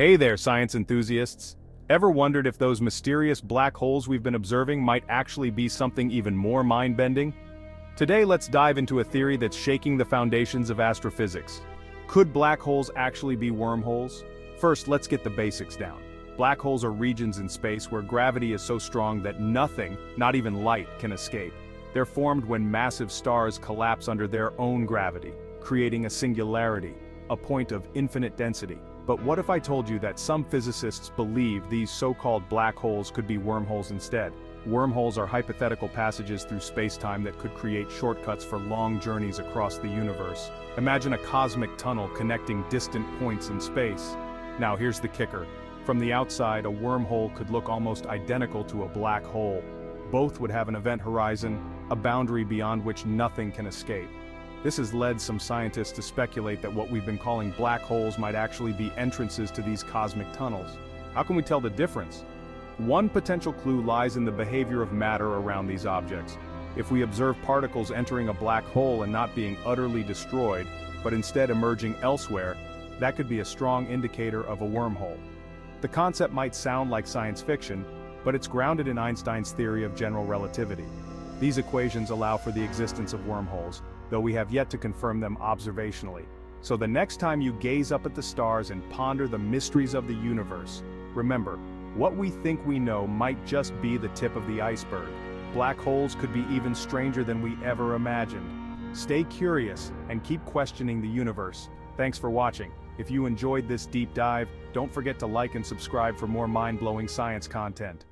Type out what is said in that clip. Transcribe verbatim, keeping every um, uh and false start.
Hey there, science enthusiasts! Ever wondered if those mysterious black holes we've been observing might actually be something even more mind-bending? Today let's dive into a theory that's shaking the foundations of astrophysics. Could black holes actually be wormholes? First, let's get the basics down. Black holes are regions in space where gravity is so strong that nothing, not even light, can escape. They're formed when massive stars collapse under their own gravity, creating a singularity, a point of infinite density. But what if I told you that some physicists believe these so-called black holes could be wormholes instead? Wormholes are hypothetical passages through space-time that could create shortcuts for long journeys across the universe. Imagine a cosmic tunnel connecting distant points in space. Now here's the kicker. From the outside, a wormhole could look almost identical to a black hole. Both would have an event horizon, a boundary beyond which nothing can escape. This has led some scientists to speculate that what we've been calling black holes might actually be entrances to these cosmic tunnels. How can we tell the difference? One potential clue lies in the behavior of matter around these objects. If we observe particles entering a black hole and not being utterly destroyed, but instead emerging elsewhere, that could be a strong indicator of a wormhole. The concept might sound like science fiction, but it's grounded in Einstein's theory of general relativity. These equations allow for the existence of wormholes, though we have yet to confirm them observationally. So the next time you gaze up at the stars and ponder the mysteries of the universe, remember, what we think we know might just be the tip of the iceberg. Black holes could be even stranger than we ever imagined. Stay curious and keep questioning the universe. Thanks for watching. If you enjoyed this deep dive, don't forget to like and subscribe for more mind-blowing science content.